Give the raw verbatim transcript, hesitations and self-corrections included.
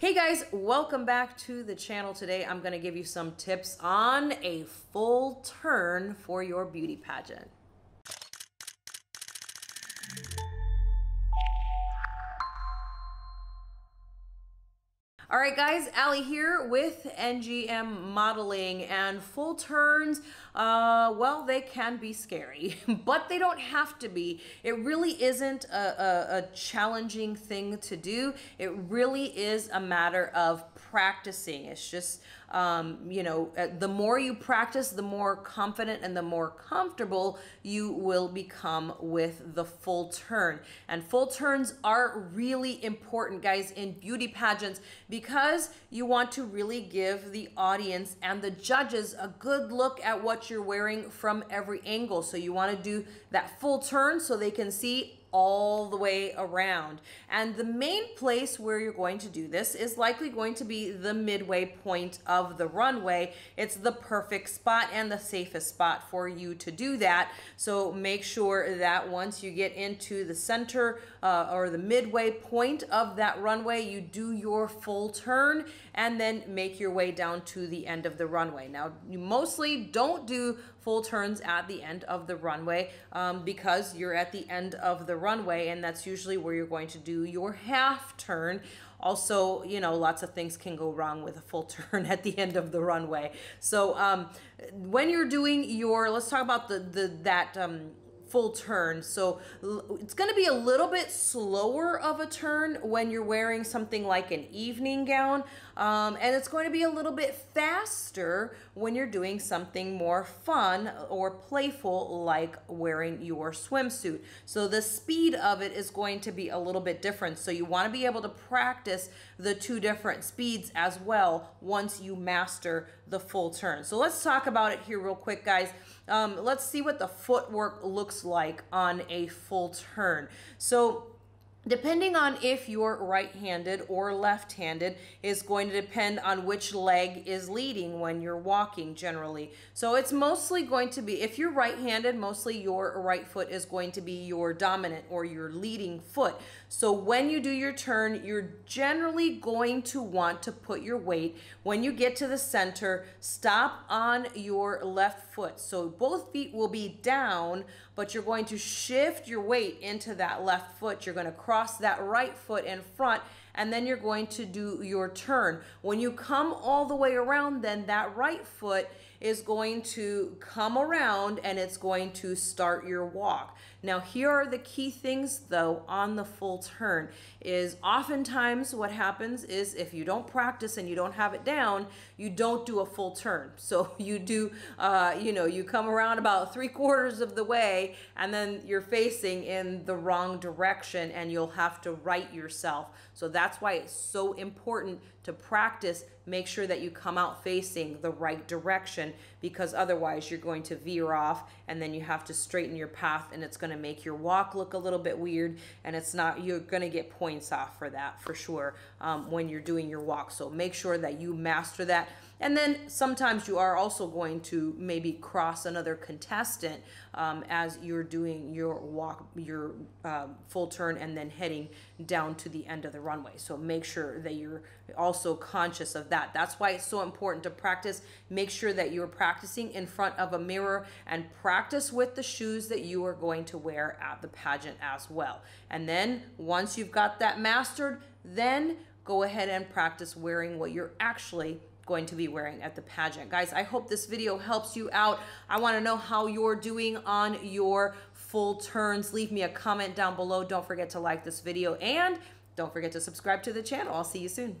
Hey guys, welcome back to the channel. Today I'm going to give you some tips on a full turn for your beauty pageant. All right guys, Allie here with N G M Modeling, and full turns, uh, well, they can be scary, but they don't have to be. It really isn't a, a, a challenging thing to do. It really is a matter of practicing. It's just, um, you know, the more you practice, the more confident and the more comfortable you will become with the full turn. And full turns are really important, guys, in beauty pageants, because you want to really give the audience and the judges a good look at what you're wearing from every angle. So you want to do that full turn so they can see all the way around. And the main place where you're going to do this is likely going to be the midway point of the runway. It's the perfect spot and the safest spot for you to do that. So make sure that once you get into the center uh, or the midway point of that runway, you do your full turn and then make your way down to the end of the runway. Now, you mostly don't do full turns at the end of the runway um, because you're at the end of the runway, and that's usually where you're going to do your half turn. Also, you know, lots of things can go wrong with a full turn at the end of the runway. So um, when you're doing your, let's talk about the, the that um, full turn. So it's going to be a little bit slower of a turn when you're wearing something like an evening gown, um, and it's going to be a little bit faster when you're doing something more fun or playful, like wearing your swimsuit. So the speed of it is going to be a little bit different. So you want to be able to practice the two different speeds as well once you master the full turn. So let's talk about it here real quick, guys. Um, let's see what the footwork looks like like on a full turn. So depending on if you're right-handed or left-handed is going to depend on which leg is leading when you're walking generally. So it's mostly going to be, if you're right-handed, mostly your right foot is going to be your dominant or your leading foot. So when you do your turn, you're generally going to want to put your weight, when you get to the center, stop on your left foot. So both feet will be down, but you're going to shift your weight into that left foot. You're going to cross that right foot in front, and then you're going to do your turn. When you come all the way around, then that right foot is going to come around and it's going to start your walk. Now, here are the key things though on the full turn is oftentimes what happens is if you don't practice and you don't have it down, you don't do a full turn. So you do, uh, you know, you come around about three quarters of the way and then you're facing in the wrong direction and you'll have to right yourself. So that's why it's so important to practice. Make sure that you come out facing the right direction, because otherwise you're going to veer off and then you have to straighten your path, and it's going to make your walk look a little bit weird, and it's not, you're going to get points off for that for sure um, when you're doing your walk. So make sure that you master that. And then sometimes you are also going to maybe cross another contestant um, as you're doing your walk, your uh, full turn, and then heading down to the end of the runway. So make sure that you're also conscious of that. That's why it's so important to practice. Make sure that you're practicing in front of a mirror, and practice with the shoes that you are going to wear at the pageant as well. And then once you've got that mastered, then go ahead and practice wearing what you're actually going to be wearing at the pageant. Guys, I hope this video helps you out. I want to know how you're doing on your full turns. Leave me a comment down below. Don't forget to like this video, and don't forget to subscribe to the channel. I'll see you soon.